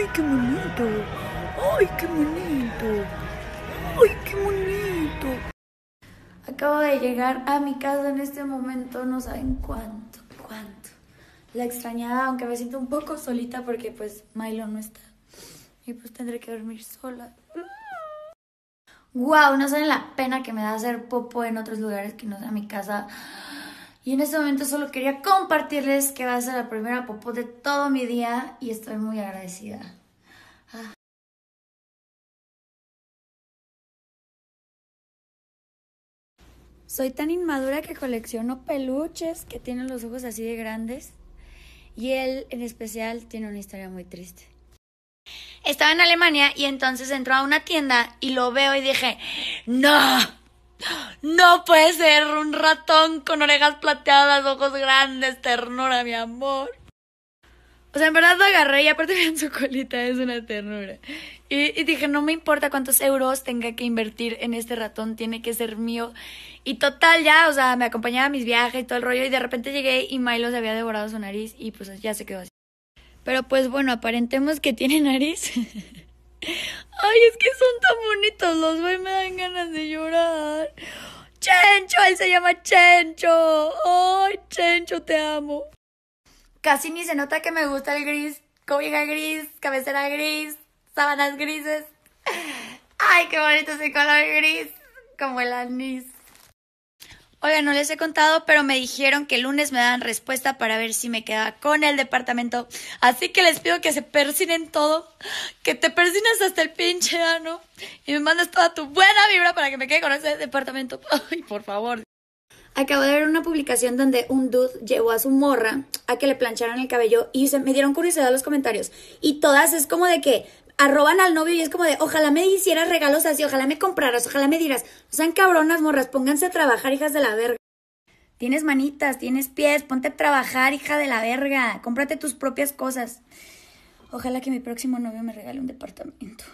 ¡Ay, qué bonito! ¡Ay, qué bonito! ¡Ay, qué bonito! Acabo de llegar a mi casa en este momento, no saben cuánto. La extrañaba, aunque me siento un poco solita porque pues Milo no está. Y pues tendré que dormir sola. ¡Guau! No saben la pena que me da hacer popo en otros lugares que no sea mi casa. Y en este momento solo quería compartirles que va a ser la primera popó de todo mi día y estoy muy agradecida. Ah. Soy tan inmadura que colecciono peluches que tienen los ojos así de grandes. Y él, en especial, tiene una historia muy triste. Estaba en Alemania y entonces entró a una tienda y lo veo y dije, ¡no! No puede ser un ratón con orejas plateadas, ojos grandes, ternura, mi amor. O sea, en verdad lo agarré y aparte vean su colita, es una ternura. Y dije, no me importa cuántos euros tenga que invertir en este ratón, tiene que ser mío. Y total ya, o sea, me acompañaba a mis viajes y todo el rollo y de repente llegué y Milo se había devorado su nariz y pues ya se quedó así. Pero pues bueno, aparentemos que tiene nariz. Ay, es que son tan bonitos los veo y me dan ganas de llorar. ¡Chencho! Él se llama Chencho. ¡Ay, Chencho, te amo! Casi ni se nota que me gusta el gris. Cobija gris, cabecera gris, sábanas grises. ¡Ay, qué bonito ese color gris! Como el anís. Oigan, no les he contado, pero me dijeron que el lunes me dan respuesta para ver si me queda con el departamento. Así que les pido que se persinen todo, que te persinas hasta el pinche ano y me mandes toda tu buena vibra para que me quede con ese departamento. Ay, por favor. Acabo de ver una publicación donde un dude llevó a su morra a que le plancharan el cabello y me dieron curiosidad los comentarios. Y todas es como de que arroban al novio y es como de, ojalá me hicieras regalos así, ojalá me compraras, ojalá me dieras. No sean cabronas, morras, pónganse a trabajar, hijas de la verga. Tienes manitas, tienes pies, ponte a trabajar, hija de la verga. Cómprate tus propias cosas. Ojalá que mi próximo novio me regale un departamento.